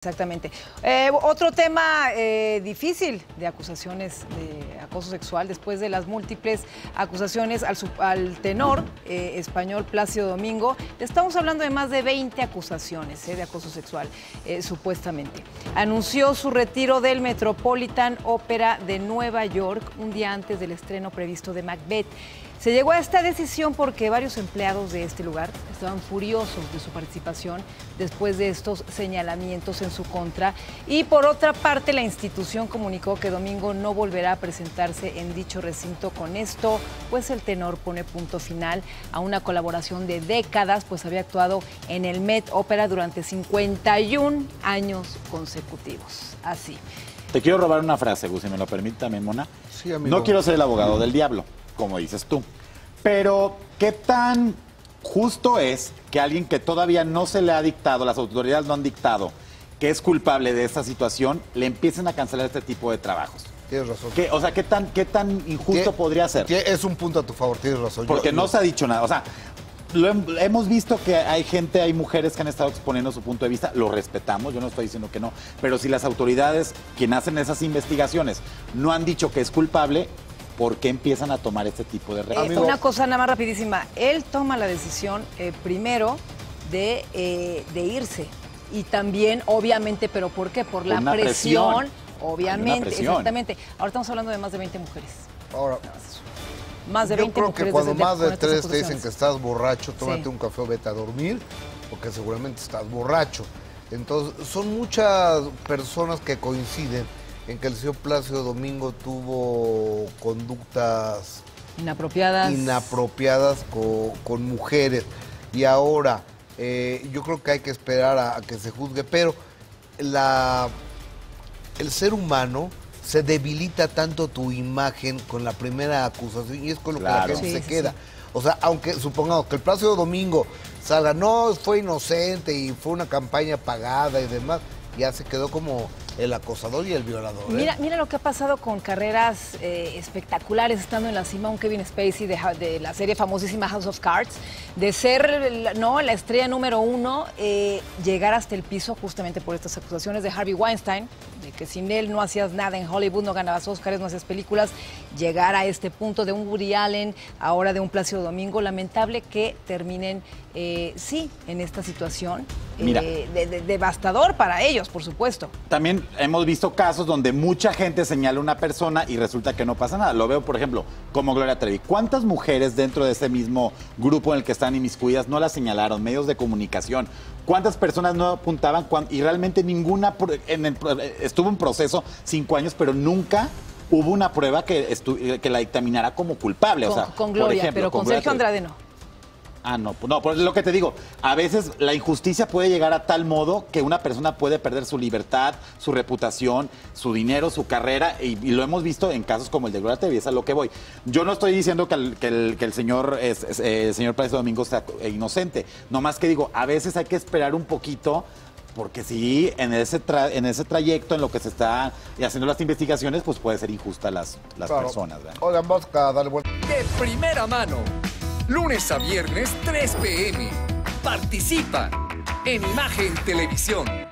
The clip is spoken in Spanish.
Exactamente. Otro tema difícil de acusaciones de acoso sexual después de las múltiples acusaciones al tenor español Plácido Domingo. Estamos hablando de más de 20 acusaciones de acoso sexual, supuestamente. Anunció su retiro del Metropolitan Opera de Nueva York un día antes del estreno previsto de Macbeth. Se llegó a esta decisión porque varios empleados de este lugar estaban furiosos de su participación después de estos señalamientos en su contra. Y por otra parte, la institución comunicó que Domingo no volverá a presentarse en dicho recinto. Con esto, pues el tenor pone punto final a una colaboración de décadas, pues había actuado en el Met Opera durante 51 años consecutivos. Así. Te quiero robar una frase, Gus, si me lo permite también, Mona. Sí, amigo. No quiero ser el abogado del diablo, como dices tú. Pero, ¿qué tan justo es que alguien que todavía no se le ha dictado, las autoridades no han dictado, que es culpable de esta situación, le empiecen a cancelar este tipo de trabajos? Tienes razón. O sea, ¿qué tan injusto podría ser? Es un punto a tu favor, tienes razón. Porque no se ha dicho nada, o sea... hemos visto que hay gente, hay mujeres que han estado exponiendo su punto de vista, lo respetamos, yo no estoy diciendo que no, pero si las autoridades, quien hacen esas investigaciones, no han dicho que es culpable, ¿por qué empiezan a tomar este tipo de reacciones? Una cosa nada más rapidísima, él toma la decisión primero de irse y también, obviamente, ¿pero por qué? Por la presión, obviamente, exactamente. Ahora estamos hablando de más de 20 mujeres. Ahora... Más de 20 mujeres. Yo creo que cuando más de 3 te dicen que estás borracho, tómate un café o vete a dormir, porque seguramente estás borracho. Entonces, son muchas personas que coinciden en que el señor Plácido Domingo tuvo conductas inapropiadas con mujeres. Y ahora, yo creo que hay que esperar a que se juzgue, pero el ser humano... se debilita tanto tu imagen con la primera acusación y es con lo que la gente se queda. O sea, aunque supongamos que el Plácido Domingo salga, no, fue inocente y fue una campaña pagada y demás, ya se quedó como el acosador y el violador. Mira, mira lo que ha pasado con carreras espectaculares estando en la cima, un Kevin Spacey de la serie famosísima House of Cards, de ser la estrella número 1, llegar hasta el piso justamente por estas acusaciones de Harvey Weinstein, de que sin él no hacías nada en Hollywood, no ganabas Oscars, no hacías películas, llegar a este punto de un Woody Allen, ahora de un Plácido Domingo, lamentable que terminen, en esta situación devastador para ellos, por supuesto. También hemos visto casos donde mucha gente señala a una persona y resulta que no pasa nada. Lo veo, por ejemplo, como Gloria Trevi. ¿Cuántas mujeres dentro de ese mismo grupo en el que están inmiscuidas no la señalaron? Medios de comunicación. ¿Cuántas personas no apuntaban? Y realmente ninguna... estuvo en proceso 5 años, pero nunca... hubo una prueba que la dictaminara como culpable. O sea, con Gloria, por ejemplo, pero con Sergio Andrade no. Ah, no, por lo que te digo. A veces la injusticia puede llegar a tal modo que una persona puede perder su libertad, su reputación, su dinero, su carrera, y lo hemos visto en casos como el de Gloria Trevi, es a lo que voy. Yo no estoy diciendo que el señor Plácido Domingo sea inocente, nomás que digo, a veces hay que esperar un poquito... porque sí, en ese trayecto, en lo que se está haciendo las investigaciones, pues puede ser injusta las personas, ¿verdad? Oigan, vamos a darle vuelta. De primera mano, lunes a viernes, 3 p.m. Participa en Imagen Televisión.